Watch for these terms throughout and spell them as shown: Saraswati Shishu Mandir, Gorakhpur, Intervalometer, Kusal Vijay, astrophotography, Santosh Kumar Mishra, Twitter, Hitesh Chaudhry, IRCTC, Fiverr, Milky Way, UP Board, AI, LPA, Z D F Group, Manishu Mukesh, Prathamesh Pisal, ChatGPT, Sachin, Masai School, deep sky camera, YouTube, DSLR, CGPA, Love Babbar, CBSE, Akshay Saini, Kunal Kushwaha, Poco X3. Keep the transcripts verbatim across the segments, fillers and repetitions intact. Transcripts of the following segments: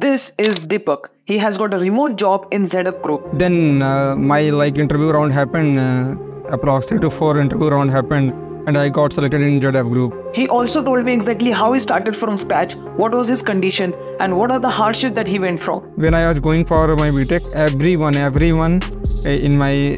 This is Deepak. He has got a remote job in Z D F Group. Then uh, my like interview round happened, uh, approximately four interview round happened and I got selected in Z D F Group. He also told me exactly how he started from scratch, what was his condition and what are the hardships that he went from. When I was going for my BTech, everyone, everyone in my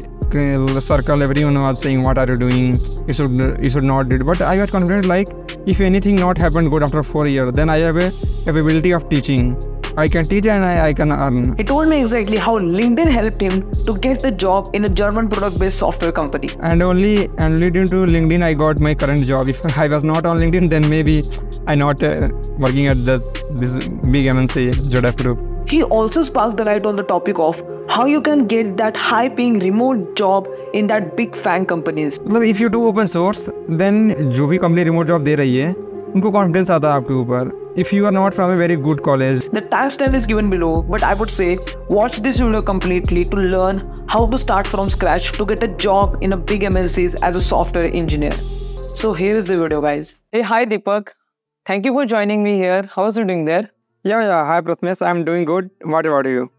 circle, everyone was saying, what are you doing, you should, you should not do it. But I was confident like, if anything not happened good after four years, then I have a capability of teaching. I can teach and I, I can earn. He told me exactly how LinkedIn helped him to get the job in a German product-based software company. And only, only due to LinkedIn I got my current job. If I was not on LinkedIn, then maybe I not uh, working at the, this big M N C, Z D F Group. He also sparked the light on the topic of how you can get that high-paying remote job in that big FAANG companies. If you do open source, then जो भी company remote job दे रही है, उनको confidence आता है आपके ऊपर. If you are not from a very good college. The tax time is given below, but I would say watch this video completely to learn how to start from scratch to get a job in a big M N Cs as a software engineer. So here is the video, guys. Hey, hi Deepak. Thank you for joining me here. How are you doing there? Yeah, yeah. Hi Prathamesh. I'm doing good. What about you?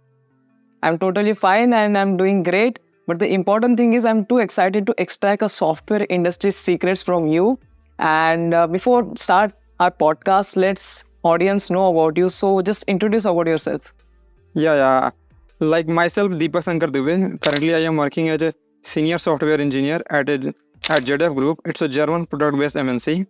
I'm totally fine and I'm doing great. But the important thing is I'm too excited to extract a software industry secrets from you. And uh, before start our podcast, let's audience know about you. So just introduce about yourself. Yeah, yeah. Like myself, Deepak Shankar Dubey. Currently, I am working as a senior software engineer at a, at Z D F Group. It's a German product-based M N C.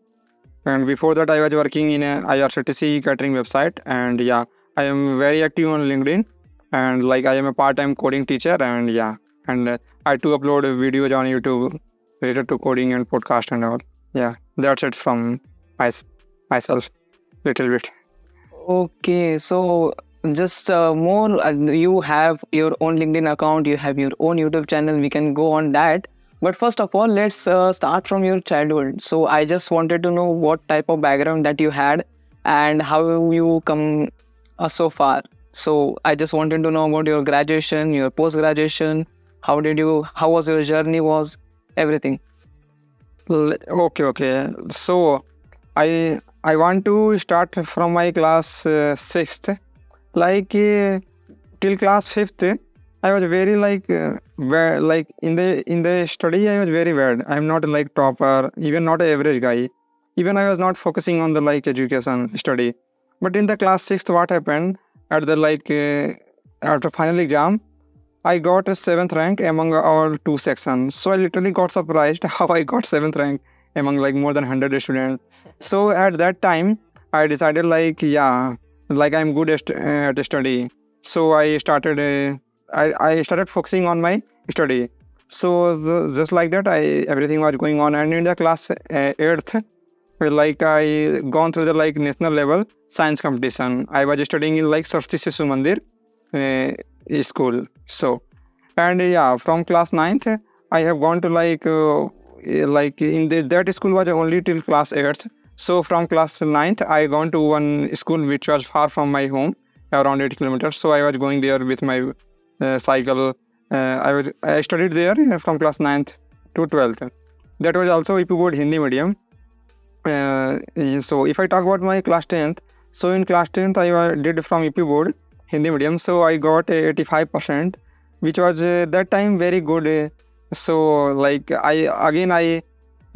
And before that, I was working in an I R C T C catering website. And yeah, I am very active on LinkedIn. And like I am a part-time coding teacher. And yeah, and uh, I too upload videos on YouTube related to coding and podcast and all. Yeah, that's it from my, myself. Little bit. Okay, so just uh, more uh, you have your own LinkedIn account, you have your own YouTube channel, we can go on that. But first of all, let's uh, start from your childhood. So I just wanted to know what type of background that you had and how you come uh, so far. So I just wanted to know about your graduation, your post-graduation, how did you, how was your journey was, everything. Okay, okay. So I... I want to start from my class uh, sixth, like uh, till class fifth, I was very like, uh, bad, like in the in the study I was very bad. I am not like topper, even not an average guy. Even I was not focusing on the like education study. But in the class sixth, what happened at the like uh, after final exam, I got a seventh rank among all two sections. So I literally got surprised how I got seventh rank among like more than one hundred students. So at that time, I decided like, yeah, like I'm good at, uh, at study. So I started, uh, I, I started focusing on my study. So the, just like that, I everything was going on. And in the class eighth, uh, like I gone through the like national level science competition. I was studying in like Saraswati Shishu Mandir uh, School. So, and uh, yeah, from class ninth, I have gone to like, uh, like in the, that school was only till class eighth. So from class ninth, I gone to one school which was far from my home, around eight kilometers. So I was going there with my uh, cycle. Uh, I was I studied there from class ninth to twelfth. That was also U P Board Hindi medium. Uh, so if I talk about my class tenth, so in class tenth I did from U P Board Hindi medium. So I got eighty-five percent, which was uh, that time very good. Uh, So like I again I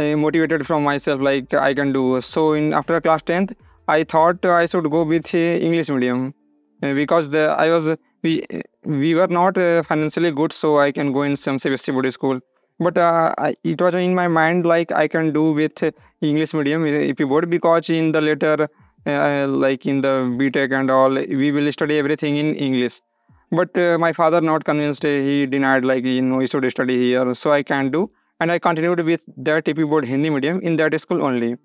uh, motivated from myself like I can do. So in after class tenth, I thought I should go with uh, English medium uh, because the I was we we were not uh, financially good, so I can go in some C B S E boarding school. But uh, I, it was in my mind like I can do with uh, English medium U P Board because in the later uh, like in the B Tech and all we will study everything in English. But uh, my father not convinced, he denied like, you know, you should study here, so I can't do. And I continued with that U P Board Hindi medium in that school only.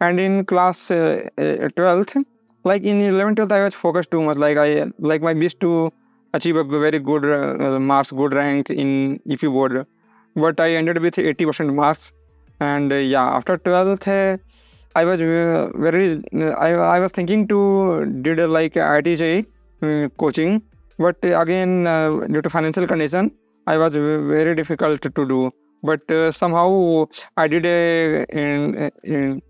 And in class uh, uh, twelfth, like in eleventh, twelfth, I was focused too much. Like I, like my wish to achieve a very good uh, marks, good rank in U P Board. But I ended with eighty percent marks. And uh, yeah, after twelfth, uh, I was uh, very, uh, I, I was thinking to did uh, like I I T J E E uh, coaching. But again, uh, due to financial condition, I was very difficult to do. But uh, somehow I did a, in, in,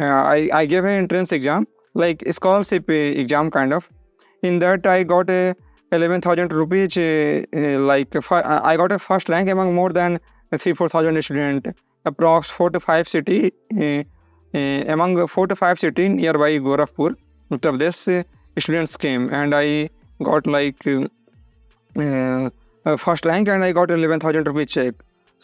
uh, I, I gave an entrance exam, like scholarship exam kind of. In that, I got a eleven thousand rupees, uh, uh, like fi- I got a first rank among more than three to four thousand students, approx four to five city, uh, uh, among four to five city nearby Gorakhpur, Uttar Pradesh, uh, students came and I got like uh, uh, first rank and I got eleven thousand rupees check.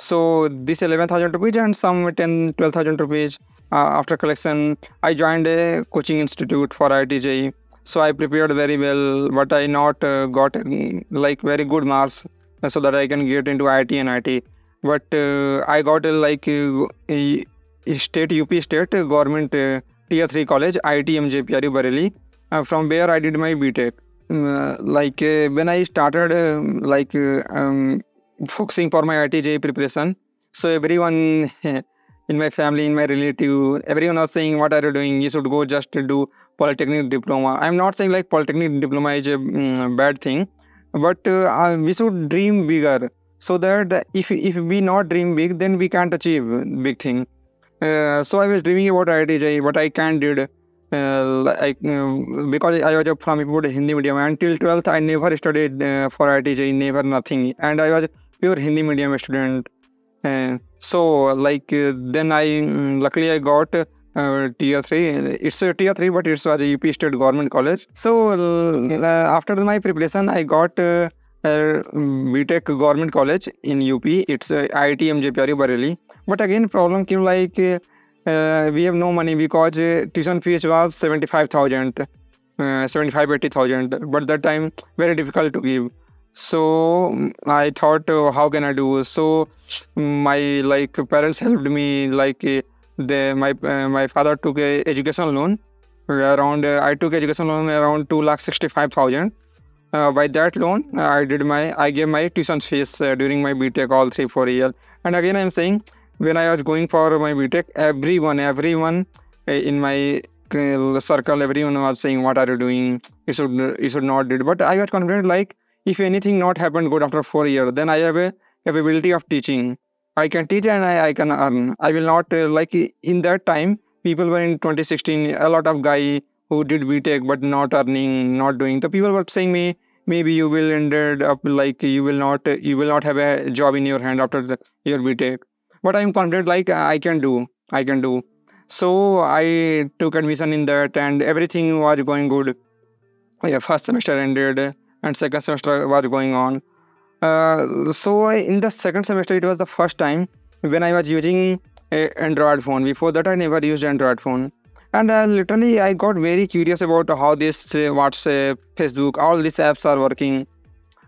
So this eleven thousand rupees and some ten to twelve thousand rupees uh, after collection, I joined a coaching institute for I I T J E E. So I prepared very well, but I not uh, got like very good marks uh, so that I can get into I I T and I I T. But uh, I got uh, like uh, a state, U P state uh, government uh, tier three college, I I T M J P R U Bareilly, uh, from where I did my B Tech. Uh, like uh, when I started uh, like uh, um, focusing for my I I T J E E preparation, so everyone in my family, in my relative, everyone was saying, what are you doing? You should go just to do polytechnic diploma. I'm not saying like polytechnic diploma is a um, bad thing, but uh, we should dream bigger, so that if if we not dream big, then we can't achieve big thing. Uh, so I was dreaming about I I T J E E, but I can't did uh, like, uh, because I was from Hindi medium until twelfth. I never studied uh, for I I T J E E, never nothing, and I was pure Hindi medium student. Uh, so like uh, then I luckily I got uh, tier three. It's a tier three, but it's was a U P State Government College. So okay. uh, after my preparation, I got uh, uh, B Tech Government College in U P. It's uh, I I T M J P R U Bareilly. But again, problem came like uh, uh, we have no money because uh, tuition fees was seventy five thousand, uh, seventy five eighty thousand. But that time very difficult to give. So I thought, uh, how can I do? So my like parents helped me. Like they, my uh, my father took a education loan around. Uh, I took education loan around two lakh sixty five thousand. Uh, by that loan, I did my I gave my tuition fees uh, during my B Tech all three four years. And again, I'm saying when I was going for my B Tech, everyone everyone uh, in my uh, circle, everyone was saying, what are you doing? You should you should not do it. But I was confident like, if anything not happened good after four years, then I have a capability of teaching. I can teach and I, I can earn. I will not, uh, like in that time, people were in twenty sixteen, a lot of guy who did B Tech but not earning, not doing. The people were saying me, maybe you will ended up like you will not, uh, you will not have a job in your hand after the, your B Tech. But I'm confident like I can do, I can do. So I took admission in that and everything was going good. Yeah, first semester ended. And second semester was going on. Uh, so I, in the second semester, it was the first time when I was using a Android phone. Before that, I never used Android phone. And uh, literally, I got very curious about how this uh, WhatsApp, Facebook, all these apps are working.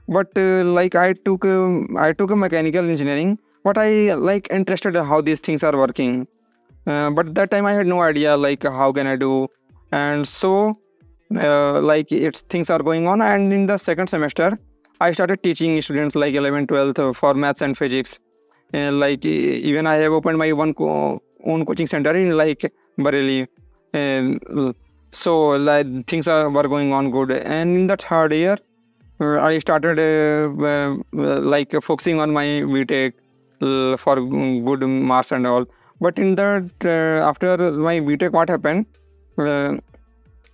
But uh, like I took, um, I took a mechanical engineering. But I like interested in how these things are working. Uh, but that time, I had no idea like how can I do. And so. Uh, like it's things are going on, and in the second semester I started teaching students like eleven twelve for maths and physics. Uh, like even I have opened my one co- own coaching center in like Bareilly. Uh, so like things are were going on good, and in the third year uh, I started uh, uh, like uh, focusing on my B Tech uh, for good marks and all. But in that uh, after my B Tech, what happened? Uh,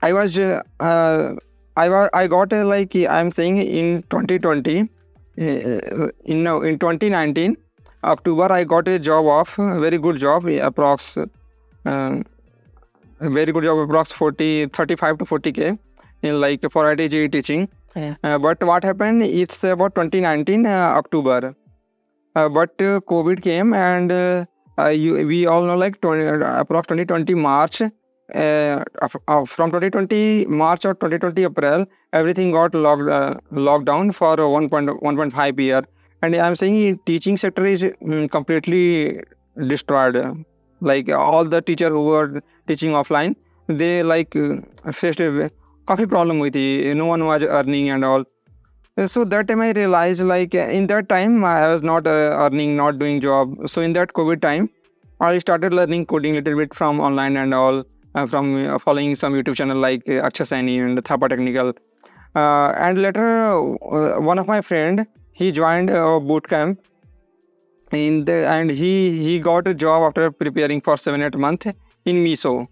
I was, uh, uh, I was, I got uh, like I'm saying in twenty twenty, uh, in no, in twenty nineteen October I got a job of very good job, approx, uh, very good job approx forty, thirty-five to forty k, in like for I I T J E E teaching. Yeah. Uh, but what happened? It's about twenty nineteen uh, October, uh, but uh, COVID came and uh, uh, you, we all know like twenty, uh, approx twenty twenty March. Uh, from twenty twenty March or twenty twenty April, everything got locked uh, locked down for one point one point five year, and I'm saying teaching sector is um, completely destroyed. Like all the teacher who were teaching offline, they like uh, faced a coffee problem with it. No one was earning and all. So that time I realized like in that time I was not uh, earning, not doing job. So in that COVID time, I started learning coding a little bit from online and all. Uh, from uh, following some YouTube channel like uh, Akshay Saini and Thapa Technical. Uh, and later, uh, one of my friend, he joined a uh, boot camp in the, and he, he got a job after preparing for seven eight months in Miso.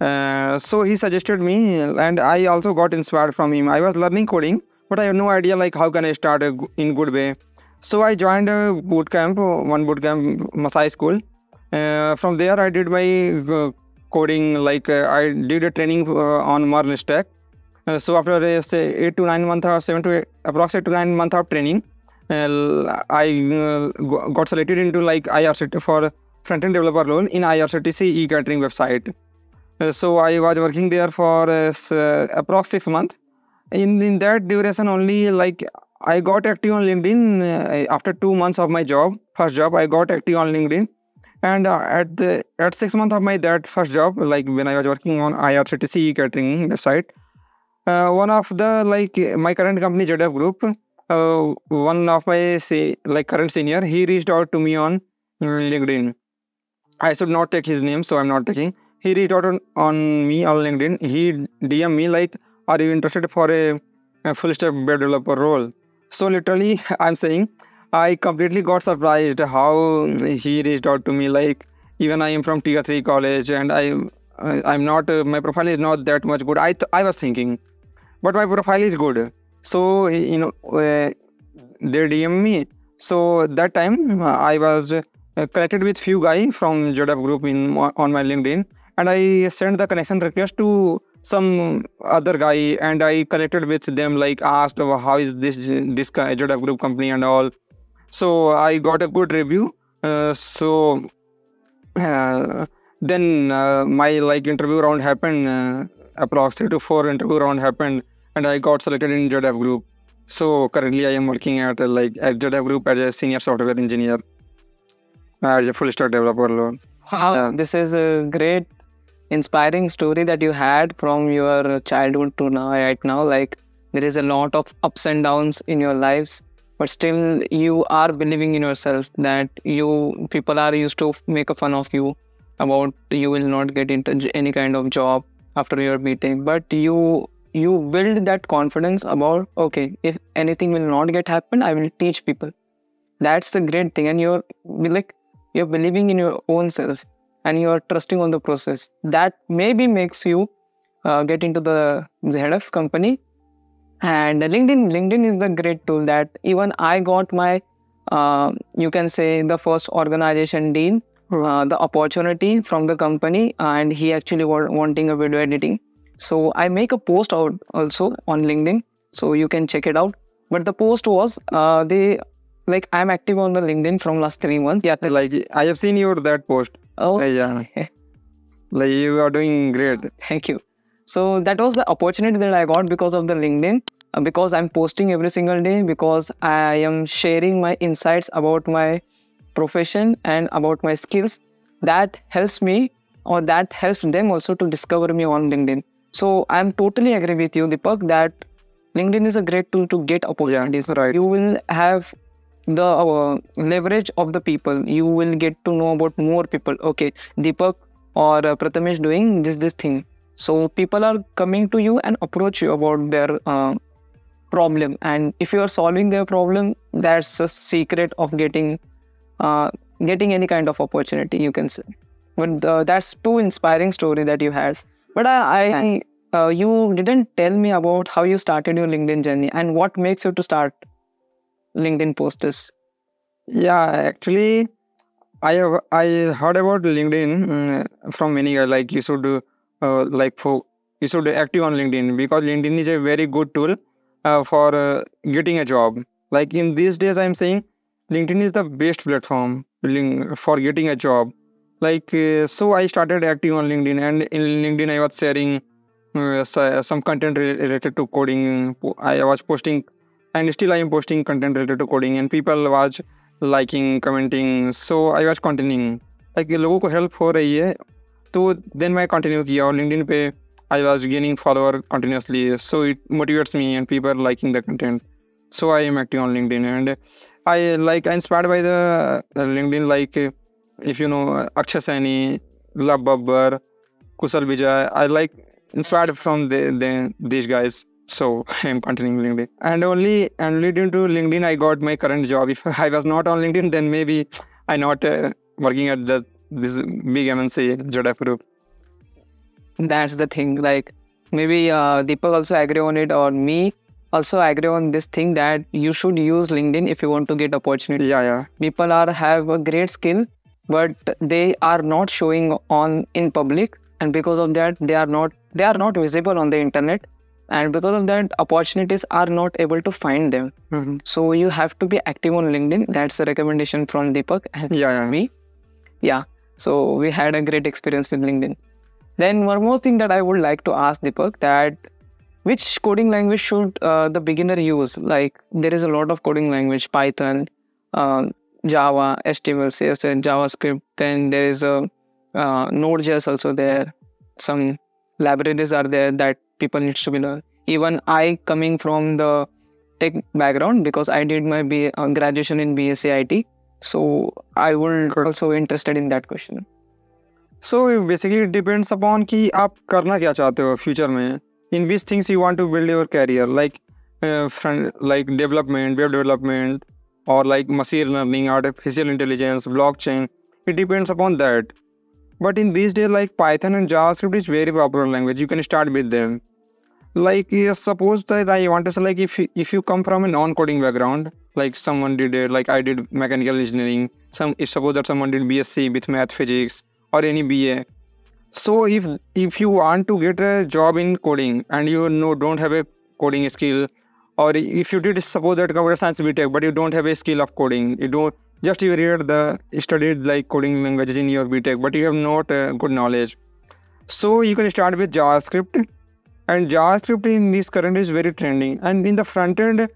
Uh, so he suggested me, and I also got inspired from him. I was learning coding, but I have no idea like how can I start a, in good way. So I joined a bootcamp, one bootcamp, Masai School. Uh, from there, I did my uh, coding. Like uh, I did a training uh, on MERN stack. Uh, so after uh, say eight to nine months or seven to eight, approximately nine months of training, uh, I uh, got selected into like I R C T C for front-end developer role in I R C T C e-catering website. Uh, so I was working there for uh, approx six months. In, in that duration only, like I got active on LinkedIn uh, after two months of my job, first job. I got active on LinkedIn, and uh, at the at six months of my that first job, like when I was working on I R C T C e-catering website, uh, one of the like my current company J D F Group, uh, one of my say like current senior, he reached out to me on LinkedIn. I should not take his name, so I'm not taking. He reached out on, on me on LinkedIn. He D M'd me like, "Are you interested for a, a full-stack web developer role?" So literally, I'm saying, I completely got surprised how he reached out to me. Like, even I am from Tier Three college, and I, I I'm not. Uh, my profile is not that much good. I th I was thinking, but my profile is good. So you know, uh, they D M'd me. So that time I was uh, connected with few guys from J D F Group in on my LinkedIn. And I sent the connection request to some other guy, and I connected with them, like asked how is this this J D F Group company and all. So I got a good review. Uh, so uh, then uh, my like interview round happened, uh, approximately to four interview round happened, and I got selected in J D F Group. So currently I am working at uh, like at J D F Group as a senior software engineer, as a full stack developer alone. Wow, uh, this is a great, inspiring story that you had from your childhood to now, right now. Like, there is a lot of ups and downs in your lives, but still you are believing in yourself that you people are used to make a fun of you about you will not get into any kind of job after your meeting, but you you build that confidence about, okay, if anything will not get happen, I will teach people. That's the great thing, and you're like you're believing in your own self, and you are trusting on the process. That maybe makes you uh, get into the Z D F company. And LinkedIn, LinkedIn is the great tool that even I got my, uh, you can say, the first organization deal, uh, the opportunity from the company, and he actually was wanting a video editing. So I make a post out also on LinkedIn, so you can check it out. But the post was, uh, they like I'm active on the LinkedIn from last three months. Yeah, like I have seen your that post. Oh yeah, like you are doing great. Thank you. So that was the opportunity that I got because of the LinkedIn, because I'm posting every single day, because I am sharing my insights about my profession and about my skills. That helps me, or that helps them also to discover me on LinkedIn. So I'm totally agree with you, Deepak, that LinkedIn is a great tool to get opportunities. Yeah, right. You will have the uh, leverage of the people. You will get to know about more people. Okay, Deepak or uh, Prathamesh is doing this this thing. So people are coming to you and approach you about their uh, problem. And if you are solving their problem, that's the secret of getting uh, getting any kind of opportunity, you can say. But uh, that's too inspiring story that you had. But I, I nice. uh, you didn't tell me about how you started your LinkedIn journey and what makes you to start LinkedIn posters. Yeah, actually, I have I heard about LinkedIn uh, from many guys. Like you should uh, like for you should active on LinkedIn, because LinkedIn is a very good tool uh, for uh, getting a job. Like in these days, I'm saying LinkedIn is the best platform for getting a job. Like uh, so, I started active on LinkedIn, and in LinkedIn, I was sharing uh, some content related to coding. I was posting. And still I am posting content related to coding, and people was liking, commenting. So I was continuing. Like लोगों को help हो रही है, तो then मैं continue किया, और LinkedIn पे I was gaining follower continuously. So it motivates me, and people liking the content. So I am active on LinkedIn, and I like inspired by the LinkedIn. Like if you know Akshay Saini, Love Babbar, Kusal Vijay, I like inspired from the, the these guys. So I'm continuing LinkedIn, and only only due to LinkedIn I got my current job. If I was not on LinkedIn, then maybe I not uh, working at the this big M N C J D F Group. That's the thing. Like maybe uh, Deepak also agree on it, or me also agree on this thing that you should use LinkedIn if you want to get opportunity. Yeah, yeah. People are have a great skill, but they are not showing on in public, and because of that, they are not they are not visible on the internet, and because of that, opportunities are not able to find them. Mm-hmm. So you have to be active on LinkedIn. That's the recommendation from Deepak and yeah, yeah. me. Yeah. So we had a great experience with LinkedIn. Then one more thing that I would like to ask Deepak, that which coding language should uh, the beginner use? Like there is a lot of coding language, Python, uh, Java, H T M L, C S S, JavaScript. Then there is a uh, Node.js also there. Some libraries are there that people need to be learned. Even I coming from the tech background, because I did my B- uh, graduation in B S A I T. So I would also interested in that question. So basically it depends upon कि आप करना क्या चाहते हो future में. In which things you want to build your career, like uh, friend, like development, web development, or like machine learning, artificial intelligence, blockchain. It depends upon that. But in these days, like Python and JavaScript is very popular language. You can start with them. Like yes, suppose that I want to say, like if if you come from a non-coding background, like someone did, it, like I did mechanical engineering. Some if suppose that someone did B S c with math, physics, or any B A. So if if you want to get a job in coding and you know don't have a coding skill, or if you did suppose that computer science B tech but you don't have a skill of coding, you don't just you read the studied like coding languages in your B tech but you have not uh, good knowledge. So you can start with JavaScript, and JavaScript in this current is very trending, and in the front end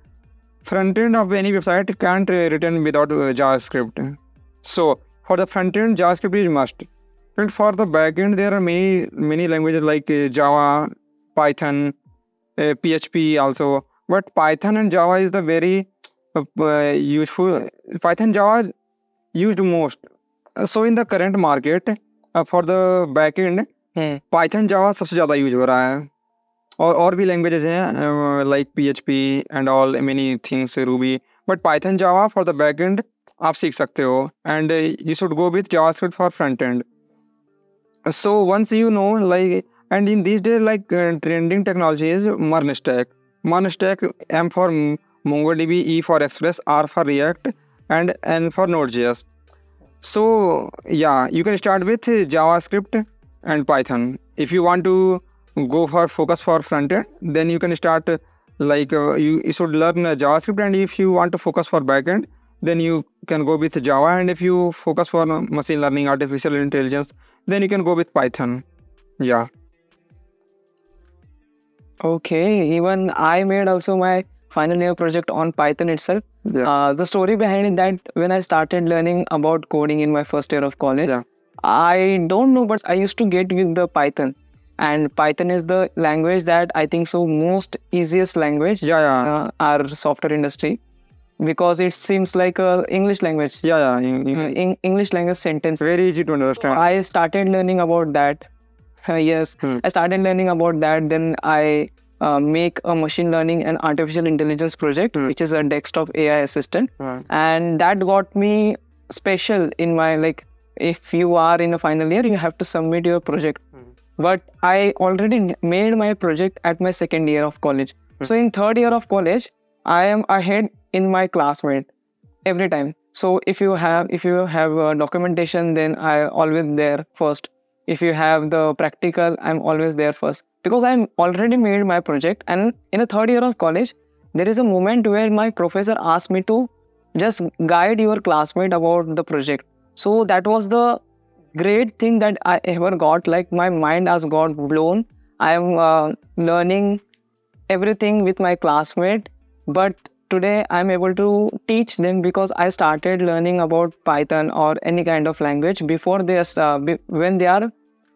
front end of any website can't uh, written without uh, JavaScript. So for the front end JavaScript is must. And for the backend, there are many many languages like uh, Java, Python, uh, P H P also. But Python and Java is the very uh, useful. Python Java used most. So in the current market uh, for the backend, hmm. Python Java सबसे ज़्यादा use हो रहा है. और और भी languages हैं like P H P and all many things Ruby. But Python Java for the backend आप सीख सकते हो. And uh, you should go with JavaScript for front end. So once you know, like, and in these days, like uh, trending technology is MERN stack. MERN stack, M for MongoDB, E for Express, R for React, and N for Node.js. So yeah, you can start with JavaScript and Python. If you want to go for focus for front end, then you can start like uh, you, you should learn JavaScript, and if you want to focus for backend, then you can go with Java, and if you focus for machine learning, artificial intelligence, then you can go with Python. Yeah. Okay, even I made also my final year project on Python itself. Yeah. Uh, the story behind it that when I started learning about coding in my first year of college, yeah. I don't know, but I used to get with the Python. And Python is the language that I think so most easiest language yeah, yeah. Uh, our software industry. Because it seems like a English language. Yeah, yeah. In, in, in English language sentence. Very easy to understand. So I started learning about that. yes, hmm. I started learning about that. Then I uh, make a machine learning and artificial intelligence project, hmm. which is a desktop A I assistant. Hmm. And that got me special in my, like, if you are in a final year, you have to submit your project. Hmm. But I already made my project at my second year of college. Hmm. So in third year of college, I am ahead in my classmate every time. So if you have if you have uh, documentation, then I always there first. If you have the practical, I'm always there first, because I'm already made my project. And in the third year of college, there is a moment where my professor asked me to just guide your classmate about the project. So that was the great thing that I ever got. Like my mind has got blown. I am uh, learning everything with my classmate. But today I'm able to teach them because I started learning about Python or any kind of language before they uh, be, when they are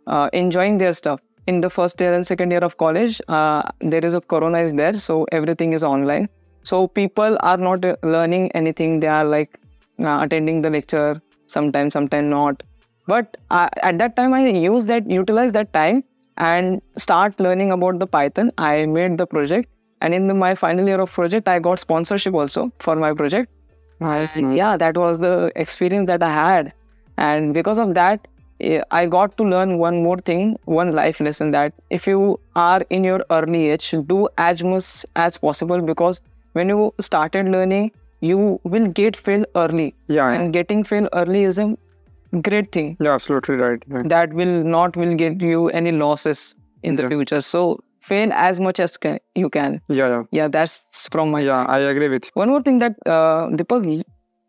uh, enjoying their stuff. In the first year and second year of college, uh, there is a corona is there, so everything is online. So people are not learning anything. They are like uh, attending the lecture, sometimes, sometimes not. But I, at that time, I use that, utilize that time and start learning about the Python. I made the project. And in the, my final year of project, I got sponsorship also for my project. Nice, nice. Yeah, that was the experience that I had. And because of that, I got to learn one more thing, one life lesson, that if you are in your early age, do as much as possible, because when you started learning, you will get fail early. Yeah. And getting fail early is a great thing. Yeah, absolutely right. right. That will not will get you any losses in the yeah. future. So fail as much as can, you can. Yeah, yeah. Yeah, that's from my... Yeah, I agree with you. One more thing that uh, Deepak,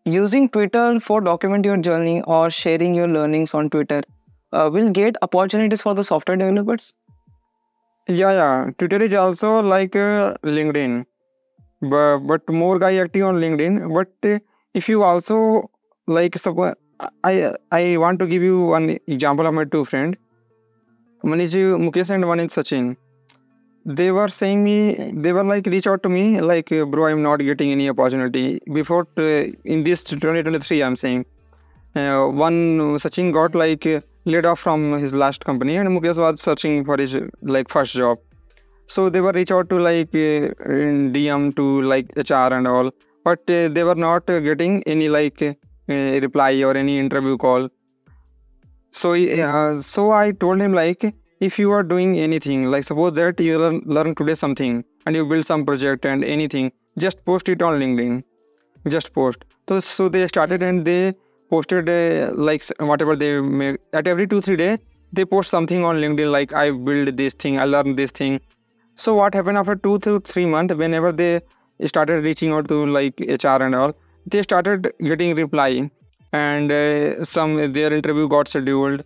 using Twitter for documenting your journey or sharing your learnings on Twitter uh, will get opportunities for the software developers? Yeah, yeah. Twitter is also like uh, LinkedIn. But, but more guy active on LinkedIn. But uh, if you also like... Support, I I want to give you one example of my two friends. Manishu Mukesh and one is Sachin. They were saying me, they were like reach out to me like, bro, I'm not getting any opportunity. Before, uh, in this twenty twenty-three, I'm saying, uh, one Sachin got like laid off from his last company and Mukesh was searching for his like first job. So they were reach out to like uh, in D M to like H R and all, but uh, they were not uh, getting any like uh, reply or any interview call. So, uh, so I told him like, if you are doing anything, like suppose that you learn, learn today something and you build some project and anything, just post it on LinkedIn. Just post. So, so they started and they posted uh, like whatever they make. At every two, three days, they post something on LinkedIn like I build this thing, I learned this thing. So what happened after two to three months, whenever they started reaching out to like H R and all, they started getting reply and uh, some their interview got scheduled.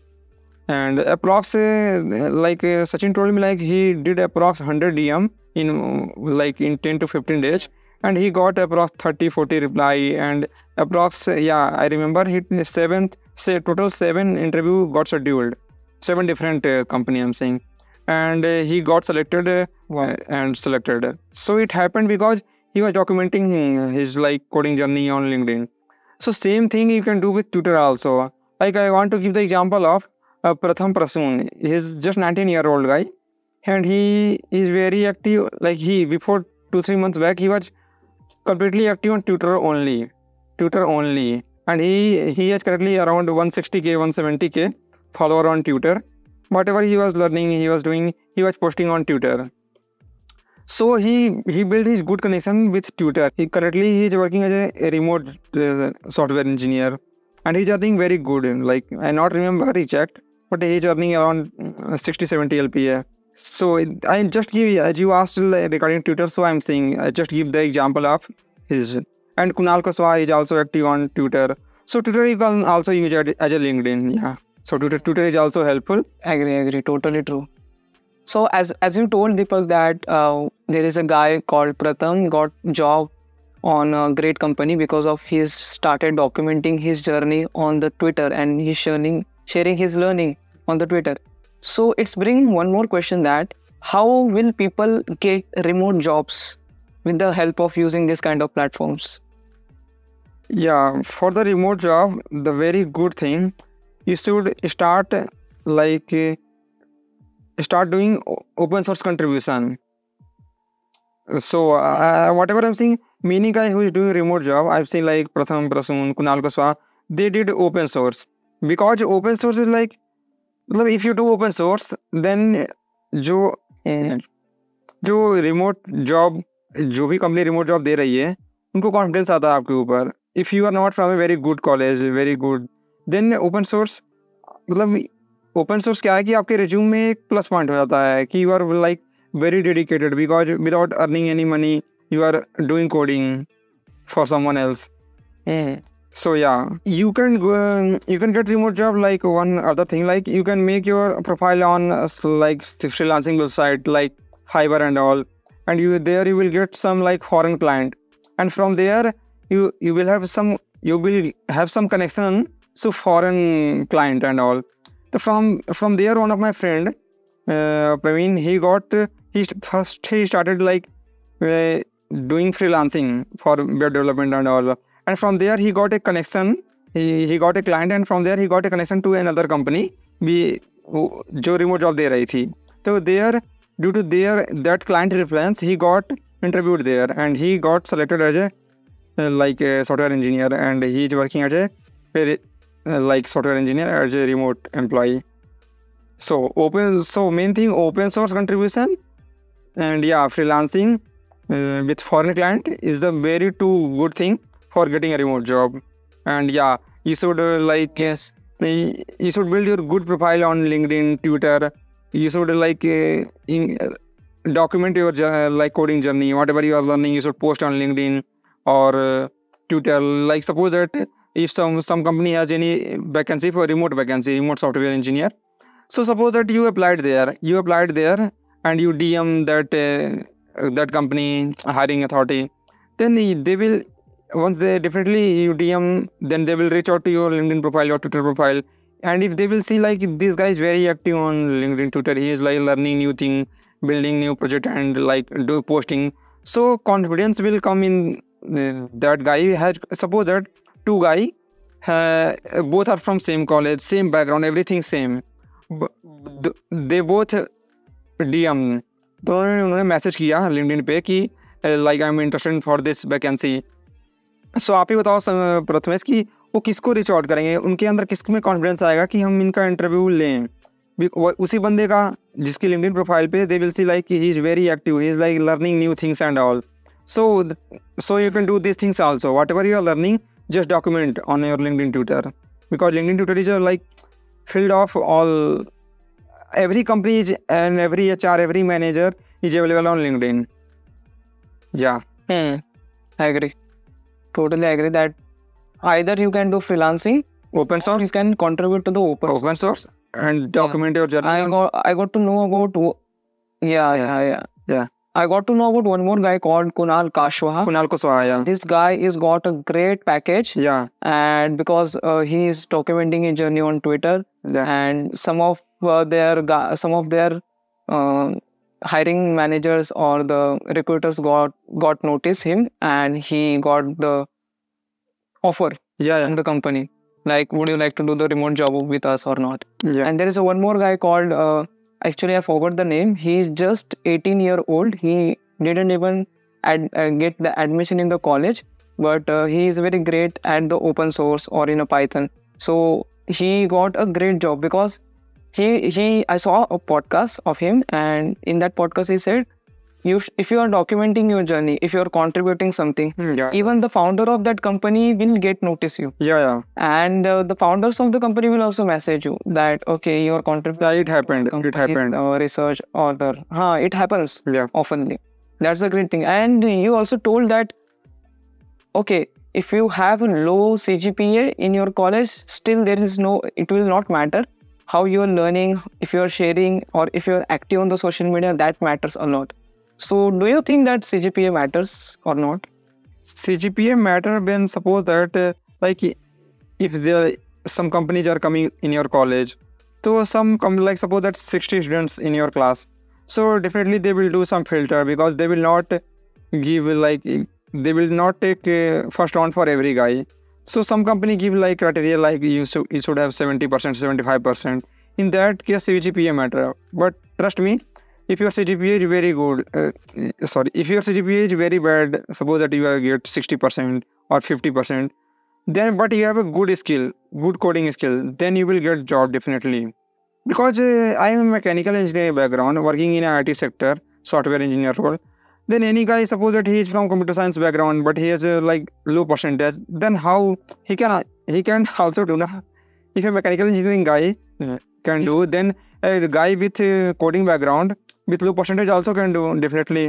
And approx uh, like uh, Sachin told me like he did approx one hundred D M in like in ten to fifteen days and he got approx thirty forty reply and approx uh, yeah I remember he seventh say total seven interview got scheduled, seven different uh, company I'm saying, and uh, he got selected uh, wow. and selected. So it happened because he was documenting his like coding journey on LinkedIn. So same thing you can do with Twitter also. Like I want to give the example of Uh, Pratham Prasoon. He is just nineteen year old guy and he is very active. Like he before two three months back he was completely active on Twitter only. Twitter only and he he has currently around one sixty K one seventy K follower on Twitter. Whatever he was learning, he was doing, he was posting on Twitter. So he he built his good connection with Twitter. He currently he is working as a, a remote uh, software engineer and he is earning very good. Like I not remember exact, but he's earning around sixty seventy L P A. So I just give, as you asked regarding Twitter, so I'm saying I just give the example of his. And Kunal Kushwaha is also active on Twitter. So Twitter you can also use it as a LinkedIn. Yeah. So Twitter, Twitter is also helpful. Agree, agree. Totally true. So as as you told Deepak that uh, there is a guy called Pratham got job on a great company because of he started documenting his journey on the Twitter and he's sharing sharing his learning on the Twitter. So it's bringing one more question, that how will people get remote jobs with the help of using this kind of platforms? Yeah, for the remote job, the very good thing, you should start like start doing open source contribution. So uh, whatever I'm saying, many guy who is doing remote job, I've seen like Pratham Prasoon, Kunal Kushwaha, they did open source. Because open source is like, if you do open source, then जो जो remote job, जो भी company remote job दे रही है, उनको confidence आता है आपके ऊपर. If you are not from a very good college, very good, then open source, मतलब open source क्या है कि आपके resume में एक plus point हो जाता है कि you are like very dedicated because without earning any money, you are doing coding for someone else. Mm. So yeah, you can go, you can get remote job. Like one other thing, like you can make your profile on uh, like freelancing website like Fiverr and all, and you there you will get some like foreign client, and from there you you will have some you will have some connection to foreign client and all. So from from there, one of my friend, uh, Praveen, he got he first he started like uh, doing freelancing for web development and all. And from there he got a connection, he, he got a client, and from there he got a connection to another company we, who, jo remote job de rahi thi. So there, due to their that client reference, he got interviewed there and he got selected as a uh, like a software engineer, and he is working as a like software engineer as a remote employee. So open, so main thing open source contribution and yeah, freelancing uh, with foreign client is the very two good thing for getting a remote job. And yeah, you should uh, like yes, you should build your good profile on LinkedIn, Twitter. You should like uh, in, uh, document your uh, like coding journey, whatever you are learning. You should post on LinkedIn or uh, Twitter. Like suppose that if some some company has any vacancy for remote vacancy, remote software engineer. So suppose that you applied there, you applied there, and you D M that uh, that company hiring authority. Then they will, once they definitely you D M, then they will reach out to your LinkedIn profile or Twitter profile. And if they will see like this guy is very active on LinkedIn, Twitter, he is like learning new thing, building new project and like do posting. So confidence will come in uh, that guy has, suppose that two guy, uh, both are from same college, same background, everything same. But they both D M, तो उन्होंने message किया LinkedIn पे कि like I'm interested for this vacancy. So आप ही बताओ प्रथमेश कि वो किसको रिच आउट करेंगे, उनके अंदर किस में कॉन्फिडेंस आएगा कि हम इनका इंटरव्यू लें. उसी बंदे का जिसकी LinkedIn प्रोफाइल पे they will see like he is very active, he is like learning new things and all. So so you can do this things also, whatever you are learning just document on your LinkedIn, Twitter, because LinkedIn, Twitter is like field of all, every company is, and every H R, every manager is available on LinkedIn. Yeah. Hmm. I agree. Totally agree that either you can do freelancing, open source, you can contribute to the open, open source and document yeah. your journey. I got, I got to know about, yeah, yeah, yeah. Yeah. I got to know about one more guy called Kunal Kushwaha. Kunal Kushwaha, yeah. This guy is got a great package. Yeah. And because uh, he is documenting his journey on Twitter. Yeah. And some of uh, their some of their uh, hiring managers or the recruiters got got notice him, and he got the offer. Yeah. yeah. From the company, like, would you like to do the remote job with us or not? Yeah. And there is a one more guy called. Uh, Actually, I forgot the name. He is just eighteen year old. He didn't even ad, uh, get the admission in the college, but uh, he is very great at the open source or in a Python. So he got a great job because he he. I saw a podcast of him, and in that podcast he said, "You if you are documenting your journey, if you are contributing something, yeah. even the founder of that company will get notice you. Yeah, yeah. And uh, the founders of the company will also message you that okay, you are contributing. Yeah, it happened. It happened. Uh, research or the huh, it happens. Yeah, oftenly. That's a great thing. And you also told that okay, if you have a low C G P A in your college, still there is no. It will not matter how you are learning, if you are sharing, or if you are active on the social media. That matters a lot. So, do you think that C G P A matters or not? C G P A matter when suppose that uh, like if there some companies are coming in your college, so some come like suppose that sixty students in your class, so definitely they will do some filter because they will not give like they will not take uh, first round for every guy. So some company give like criteria like you should you should have seventy percent, seventy-five percent. In that case, C G P A matter. But trust me. If your C G P A is very good, uh, sorry, if your C G P A is very bad, suppose that you get sixty percent or fifty percent, then but you have a good skill, good coding skill, then you will get job definitely. Because uh, I am a mechanical engineering background, working in an I T sector, software engineer role, then any guy, suppose that he is from computer science background, but he has uh, like low percentage, then how he can, he can also do, na? If a mechanical engineering guy can do, then a guy with uh, coding background, with low percentage also can do, definitely.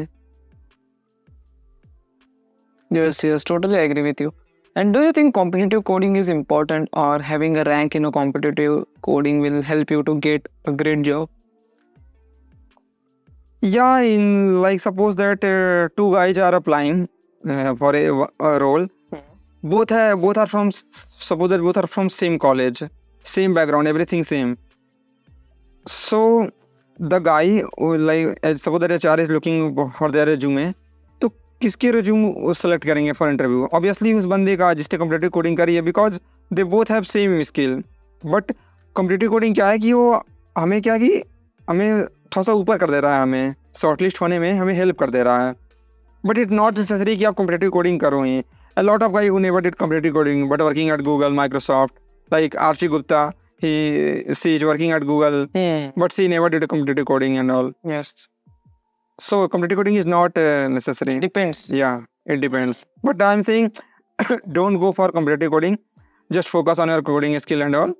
Yes, yes, totally agree with you. And do you think competitive coding is important, or having a rank in a competitive coding will help you to get a great job? Yeah, in like suppose that uh, two guys are applying uh, for a, a role. Hmm. Both, have, both are from, suppose that both are from same college, same background, everything same. So, the guy like suppose that H R is looking for their resume, तो किसके resume select करेंगे for interview? Obviously उस बंदे का जिसने competitive coding करी है, because they both have same skill. But competitive coding क्या है कि वो हमें क्या कि हमें थोड़ा सा ऊपर कर दे रहा है, हमें shortlist होने में हमें help कर दे रहा है. But it's not necessary कि आप competitive coding करो ही. A lot of guys who never did competitive coding but working at Google, Microsoft, like Archie Gupta. He she's working at Google, mm. but she never did a computer coding and all. Yes. So computer coding is not uh, necessary. Depends. Yeah, it depends. But I'm saying, don't go for computer coding. Just focus on your coding skill and all.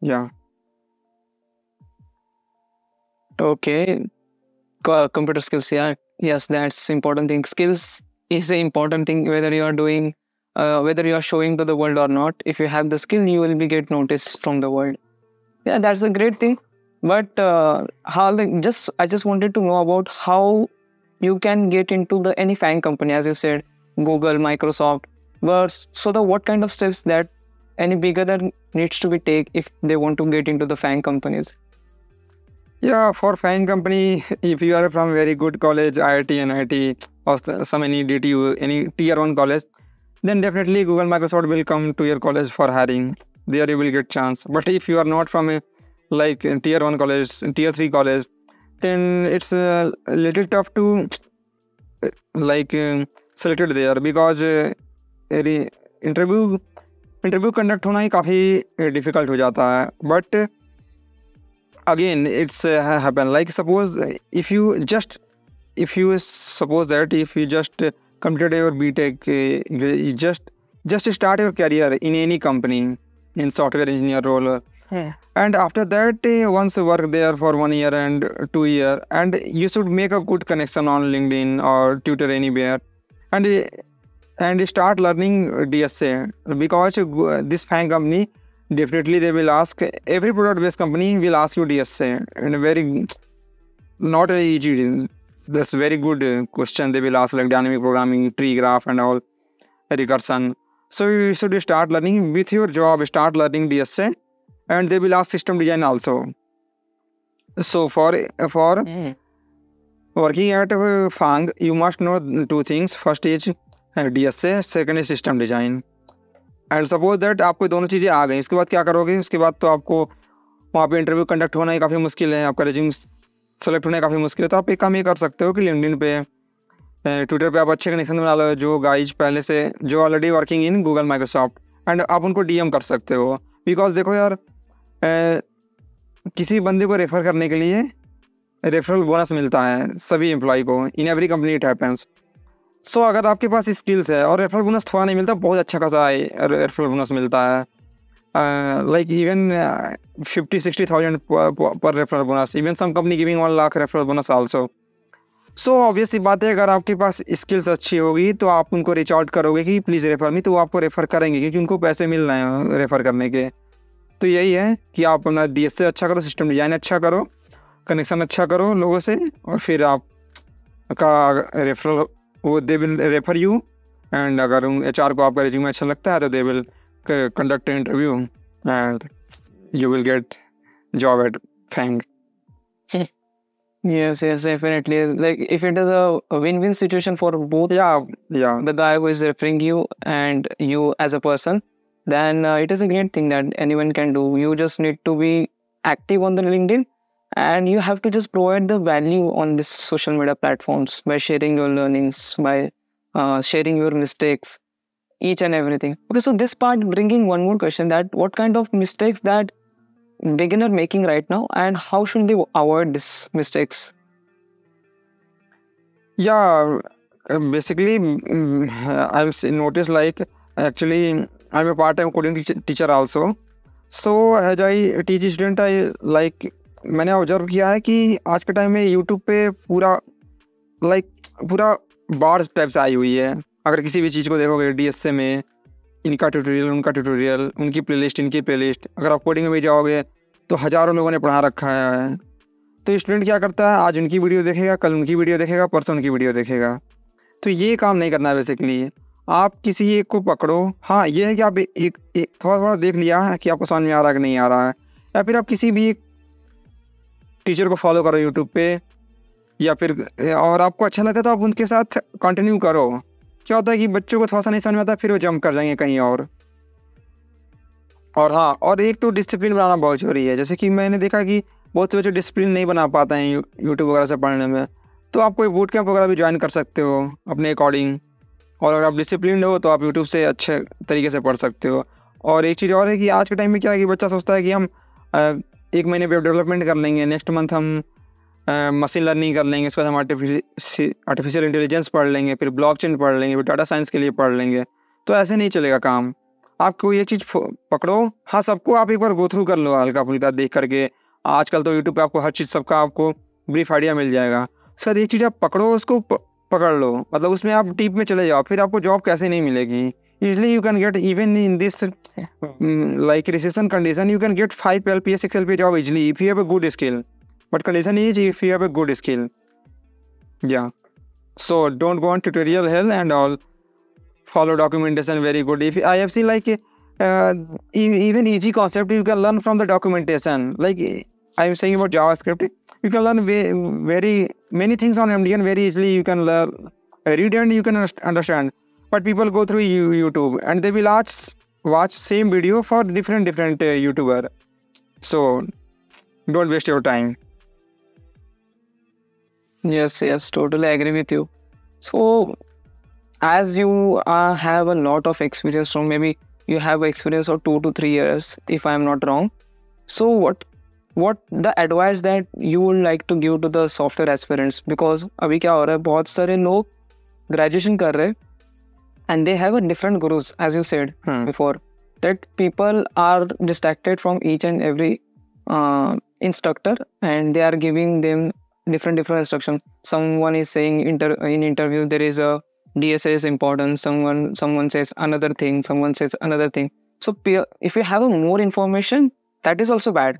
Yeah. Okay. Computer skills. Yeah. Yes, that's important thing. Skills is an important thing. Whether you are doing. Uh, whether you are showing to the world or not, if you have the skill, you will be get noticed from the world. Yeah, that's a great thing. But uh, how? Like, just I just wanted to know about how you can get into the any FAANG company, as you said, Google, Microsoft. But so the what kind of steps that any bigger than needs to be take if they want to get into the FAANG companies? Yeah, for FAANG company, if you are from very good college, I I T, N I T, or some any D T U, any tier one college. Then definitely Google, Microsoft will come to your college for hiring. There you will get chance. But if you are not from a like a tier one college, tier three college, then it's a little tough to like uh, selected there because uh, interview interview conduct होना ही काफी difficult हो जाता है. But uh, again it's uh, happen. Like suppose if you just if you suppose that if you just uh, completed your B Tech, uh, just just start your career in any company, in software engineer role. Yeah. And after that, uh, once work there for one year and two year, and you should make a good connection on LinkedIn or Twitter anywhere, and uh, and start learning D S A because this FAANG company definitely they will ask every product based company will ask you D S A in a very not a easy. That's very good question. They will ask like dynamic programming, tree graph and all, recursion. So you should start learning with your job, start learning D S A and they will ask system design also. So for for mm. working at FAANG, you must know two things. First is D S A, second is system design. And suppose that आपको दोनों चीज़ें आ गई, उसके बाद क्या करोगे? उसके बाद तो आपको वहाँ पे इंटरव्यू कंडक्ट होना ही काफ़ी मुश्किल है, आपका रेज्यूम सेलेक्ट होने काफ़ी मुश्किल है. तो आप एक काम ये कर सकते हो कि लिंक्डइन पे, ट्विटर पे आप अच्छे कनेक्शन बना लो जो गाइज पहले से जो already working in Google, Microsoft, and आप उनको डीएम कर सकते हो. बिकॉज देखो यार ए, किसी बंदे को रेफ़र करने के लिए रेफरल बोनस मिलता है सभी एम्प्लॉय को, in every company it happens. So अगर आपके पास स्किल्स है और रेफरल बोनस थोड़ा नहीं मिलता, बहुत अच्छा खासा रेफरल बोनस मिलता है, like even fifty sixty thousand पर referral bonus, even some company giving one lakh referral bonus also. So obviously बात है अगर आपके पास स्किल्स अच्छी होगी तो आप उनको रीच आउट करोगे कि प्लीज़ रेफर मी, तो वो आपको रेफ़र करेंगे क्योंकि उनको पैसे मिल रहे हैं रेफ़र करने के. तो यही है कि आप अपना डी एस ए अच्छा करो, सिस्टम डिज़ाइन अच्छा करो, कनेक्शन अच्छा करो लोगों से, और फिर आप का रेफरल वो they will refer you. And अगर एच आर को आपका रिज्यूमे अच्छा लगता है तो they will conduct an interview and you will get job at FAANG. Yes, yes, definitely. Like if it is a win-win situation for both, yeah, yeah, the guy who is referring you and you as a person, then uh, it is a great thing that anyone can do. You just need to be active on the LinkedIn and you have to just provide the value on this social media platforms by sharing your learnings, by uh, sharing your mistakes, each and everything. Okay, so this part bringing one more question, that what kind of mistakes that beginner making right now and how should they avoid these mistakes? Yeah, basically I've noticed like actually I'm a part-time coding teacher also. So as I teach student, I like मैंने observe किया है कि आज के time में YouTube पे पूरा like पूरा बार्स टाइप्स आई हुई है. अगर किसी भी चीज़ को देखोगे डीएसए में इनका ट्यूटोरियल, उनका ट्यूटोरियल, उनकी प्लेलिस्ट, इनकी प्लेलिस्ट. अगर आप कोडिंग में भी जाओगे तो हज़ारों लोगों ने पढ़ा रखा है. तो स्टूडेंट क्या करता है, आज उनकी वीडियो देखेगा, कल उनकी वीडियो देखेगा, परसों उनकी वीडियो देखेगा. तो ये काम नहीं करना है बेसिकली. आप किसी एक को पकड़ो. हाँ, ये है कि आप एक थोड़ा थोड़ा देख लिया है कि आपको समझ में आ रहा है कि नहीं आ रहा है, या फिर आप किसी भी एक टीचर को फॉलो करो यूट्यूब पर, या फिर और आपको अच्छा लगता है तो आप उनके साथ कंटिन्यू करो. क्या होता है कि बच्चों को थोड़ा सा नहीं समझ में आता, फिर वो जंप कर जाएंगे कहीं और. और हाँ, और एक तो डिसिप्लिन बनाना बहुत जरूरी है. जैसे कि मैंने देखा कि बहुत से बच्चे डिसिप्लिन नहीं बना पाते हैं यूट्यूब वगैरह से पढ़ने में, तो आप कोई बूट कैंप वगैरह भी ज्वाइन कर सकते हो अपने अकॉर्डिंग. और अगर आप डिसिप्लिन हो तो आप यूट्यूब से अच्छे तरीके से पढ़ सकते हो. और एक चीज़ और है कि आज के टाइम में क्या है कि बच्चा सोचता है कि हम एक महीने वेब डेवलपमेंट कर लेंगे, नेक्स्ट मंथ हम मशीन लर्निंग कर लेंगे, उसके बाद हम आर्टिफिशियल आर्टिफिशियल इंटेलिजेंस पढ़ लेंगे, फिर ब्लॉकचेन पढ़ लेंगे, फिर डाटा साइंस के लिए पढ़ लेंगे। तो ऐसे नहीं चलेगा काम, आपको ये चीज़ पकड़ो। हाँ, सबको आप एक बार गो थ्रू कर लो हल्का फुल्का देख करके, आजकल तो यूट्यूब पे आपको हर चीज़ सबका आपको ब्रीफ आइडिया मिल जाएगा। उसके बाद ये चीज़ आप पकड़ो, उसको पकड़ लो, मतलब उसमें आप डीप में चले जाओ, फिर आपको जॉब कैसे नहीं मिलेगी। Easily you can get even in this like recession condition you can get five L P A six L P A job easily if you have a good skill, but condition is if you have a good skill. Yeah so don't go on tutorial hell and all, follow documentation very good. If I have seen like uh, even easy concept you can learn from the documentation, like I am saying about JavaScript, you can learn very, very many things on M D N very easily. You can learn, read and you can understand, but people go through YouTube and they will watch, watch same video for different different uh, YouTuber. So don't waste your time. Yes, yes, totally agree with you. So as you uh, have a lot of experience, from maybe you have experience of two to three years, if I am not wrong. So what, what the advice that you would like to give to the software aspirants? Because अभी क्या हो रहा है, बहुत सारे लोग graduation कर रहे हैं and they have a different gurus, as you said hmm. before, that people are distracted from each and every uh, instructor and they are giving them different different instruction. Someone is saying inter in interview there is a D S A is important, someone someone says another thing, someone says another thing. So peer, if you have more information, that is also bad.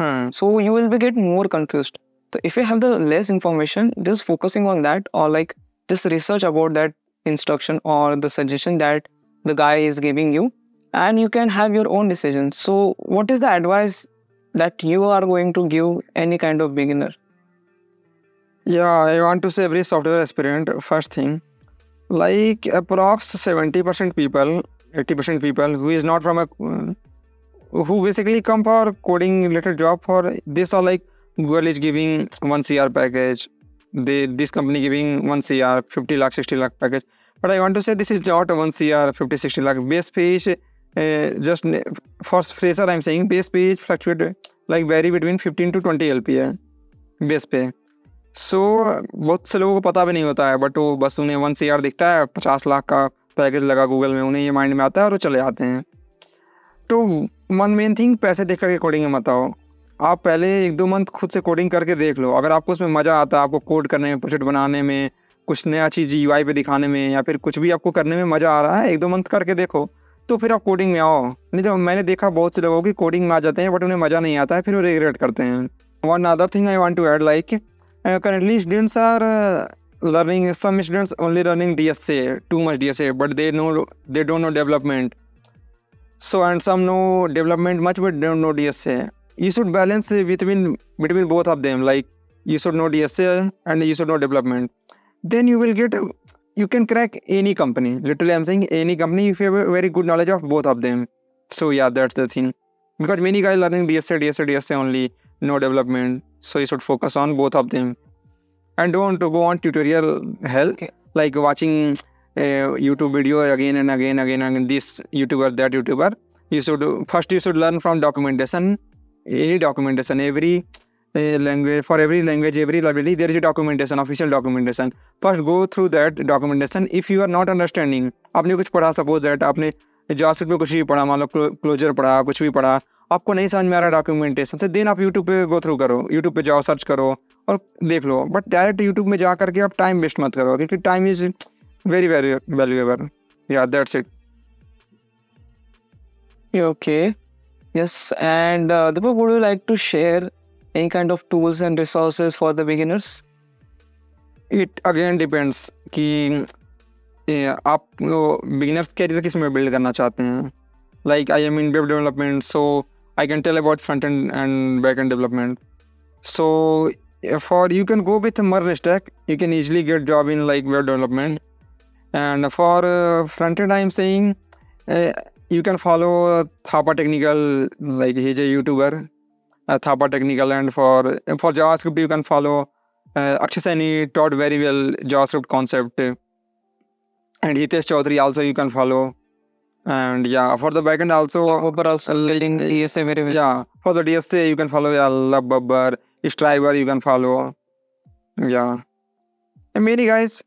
Hmm. So you will be get more confused. So if you have the less information, just focusing on that, or like just research about that instruction or the suggestion that the guy is giving you, and you can have your own decision. So what is the advice that you are going to give any kind of beginner? Yeah, I want to say every software aspirant, first thing, like approx seventy percent people, eighty percent people who is not from a, who basically come for coding related job, for this or like Google is giving one C R package, they, this company giving one C R, fifty lakh, sixty lakh package. But I want to say this is not a one C R, fifty, sixty lakh. Base pay is, uh, just for fresher I am saying, base pay fluctuate like vary between fifteen to twenty L P A, base pay. So so, बहुत से लोगों को पता भी नहीं होता है, but वो बस उन्हें वन सी आर दिखता है, पचास लाख का पैकेज लगा गूगल में, उन्हें ये माइंड में आता है और वो चले जाते हैं। तो वन मेन थिंग, पैसे देख करके कोडिंग में मत आओ, आप पहले एक दो मंथ खुद से कोडिंग करके देख लो। अगर आपको उसमें मज़ा आता है, आपको कोड करने में, प्रोजेक्ट बनाने में, कुछ नया चीज़ यू आई पे दिखाने में, या फिर कुछ भी आपको करने में मज़ा आ रहा है, एक दो मंथ करके देखो, तो फिर आप कोडिंग में आओ। नहीं तो मैंने देखा बहुत से लोगों की कोडिंग में आ जाते हैं बट उन्हें मज़ा नहीं आता है, फिर वो रिग्रेट करते हैं। One other thing I want to add, like Uh, currently students are uh, learning, some students only learning D S A, too much D S A, but they know they don't know development. So and some know development much but don't know D S A. You should balance between between both of them, like you should know D S A and you should know development, then you will get, you can crack any company. Literally I'm saying any company if you have a very good knowledge of both of them. So yeah, that's the thing, because many guys learning D S A D S A D S A only, no development. So you should focus on both of them and don't go on tutorial hell, okay. Like watching a YouTube video again and again again and this YouTuber, that YouTuber. You should first you should learn from documentation, any documentation, every uh, language, for every language, every library there is a documentation, official documentation. First go through that documentation. If you are not understanding, आपने कुछ पढ़ा, suppose that आपने JavaScript में कुछ भी पढ़ा, मान लो closure पढ़ा, कुछ भी पढ़ा, आपको नहीं समझ में आ रहा डॉक्यूमेंटेशन से, देन आप यूट्यूब पे गो थ्रू करो, यूट्यूब पे जाओ, सर्च करो और देख लो। बट डायरेक्ट यूट्यूब में जा करके आप टाइम वेस्ट मत करो, क्योंकि time is very very valuable. Yeah that's it. Okay, yes. And Deepak, would you like to share any kind of tools and resources for the beginners? It again depends कि आप beginners career किस में build करना चाहते हैं। Like I am in web development, so I can tell about front end and back end development. So for you can go with MERN stack, you can easily get job in like web development. And for uh, front end, I am saying uh, you can follow Thapa Technical, like he's a YouTuber, uh, Thapa Technical. And for for JavaScript, you can follow uh, Akshay Saini taught very well JavaScript concept, and Hitesh Chaudhry also you can follow. And yeah, for the backend also, Hopper also building the D S A very well. Yeah, for the D S A you can follow yeah, LabBubber, Striver you can follow. Yeah, and many guys.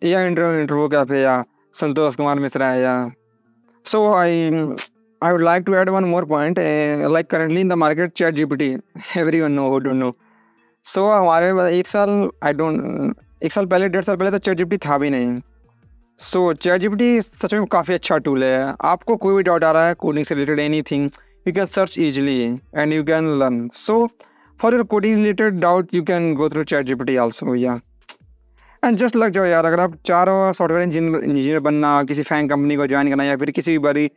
Yeah, interview interview cafe. Yeah, Santosh Kumar Mishra. Yeah. So I I would like to add one more point. Uh, like currently in the market, ChatGPT everyone know who don't know. So हमारे पास एक साल I don't एक साल पहले डेढ़ साल पहले तो ChatGPT था भी नहीं. सो ChatGPT सच में काफ़ी अच्छा टूल है. आपको कोई भी डाउट आ रहा है कोडिंग से related anything you can search easily and you can learn. So for your coding related doubt you can go through ChatGPT also yeah and just लग जाओ यार. अगर आप चारों सॉफ्टवेयर इंजीनियर बनना, किसी फैंग कंपनी को ज्वाइन करना या फिर किसी भी बड़ी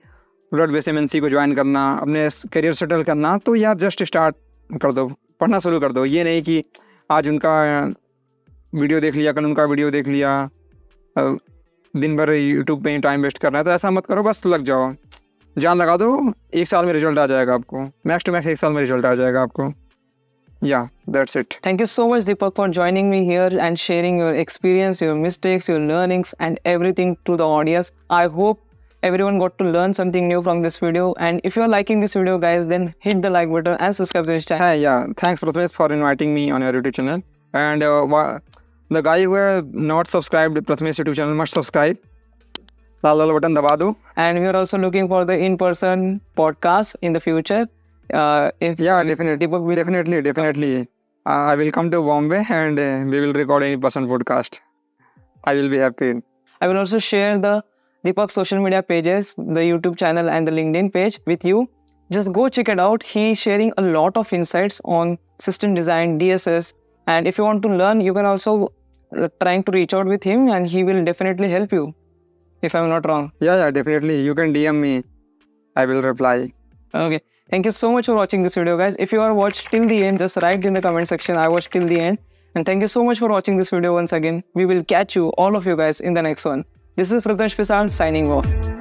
ब्लड बेस एम एन सी को ज्वाइन करना, अपने करियर सेटल करना, तो यार जस्ट स्टार्ट कर दो, पढ़ना शुरू कर दो. ये नहीं कि आज उनका वीडियो देख लिया कल उनका वीडियो देख लिया, दिन भर यूट्यूब पे ही टाइम वेस्ट करना है, तो ऐसा मत करो. बस लग जाओ, जान लगा दो, एक साल में रिजल्ट आ जाएगा आपको. मैक्स टू मैक्स एक साल में रिजल्ट आ जाएगा आपको. या that's it. Thank you so much Deepak for joining me here and sharing your experience, your mistakes, your learnings and everything to the audience. I hope everyone got to learn something new from this video, and if you are liking this video guys then hit the like button and subscribe to this channel. Hey, yeah, thanks Prathamesh for inviting me on your YouTube channel, and uh, the guy who are not subscribed Prathamesh YouTube channel must subscribe, lal lal button daba do. And we are also looking for the in person podcast in the future. Uh, if yeah definitely definitely definitely, definitely. Uh, I will come to Bombay and uh, we will record in person podcast. I will be happy. I will also share the Deepak's social media pages, the YouTube channel and the LinkedIn page with you. Just go check it out. He is sharing a lot of insights on system design, D S S, and if you want to learn, you can also trying to reach out with him, and he will definitely help you. If I'm not wrong. Yeah, yeah, definitely. You can D M me. I will reply. Okay. Thank you so much for watching this video, guys. If you are watched till the end, just write in the comment section. I watched till the end, and thank you so much for watching this video once again. We will catch you, all of you guys, in the next one. This is Prathamesh Pisal signing off.